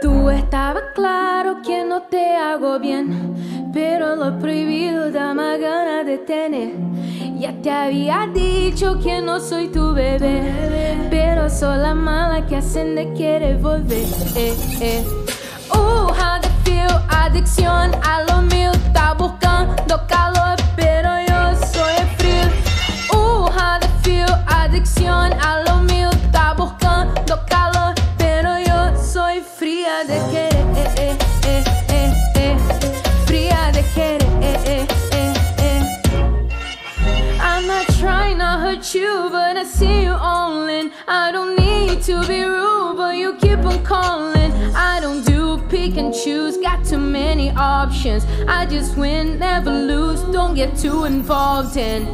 Tú estabas claro que no te hago bien, pero lo prohibido da más ganas de tener. Ya te había dicho que no soy tu bebé, pero soy la mala que hacen de querer volver. How to feel, adicción a lo mío, está buscando calor, pero yo soy el frío. How to feel, adicción a lo mío, está buscando calor, pero yo soy fría de querer, fría de querer. I'm not trying to hurt you, but I see you all in. I don't need to be rude, but you keep on calling. I don't do pick and choose, got too many options. I just win, never lose, don't get too involved in.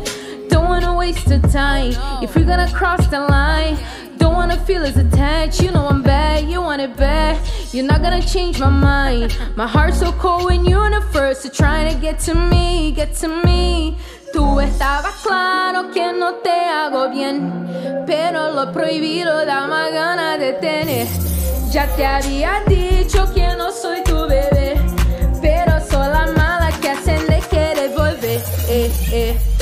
Don't wanna waste the time, if you're gonna cross the line. Don't wanna feel as attached, you know I'm bad, you want it bad. You're not gonna change my mind. My heart's so cold and universe, you're trying to get to me, get to me. Tú estabas claro que no te hago bien, pero lo prohibido da más ganas de tener. Ya te había dicho que no soy tu bebé, pero soy la mala que hacen de querer volver.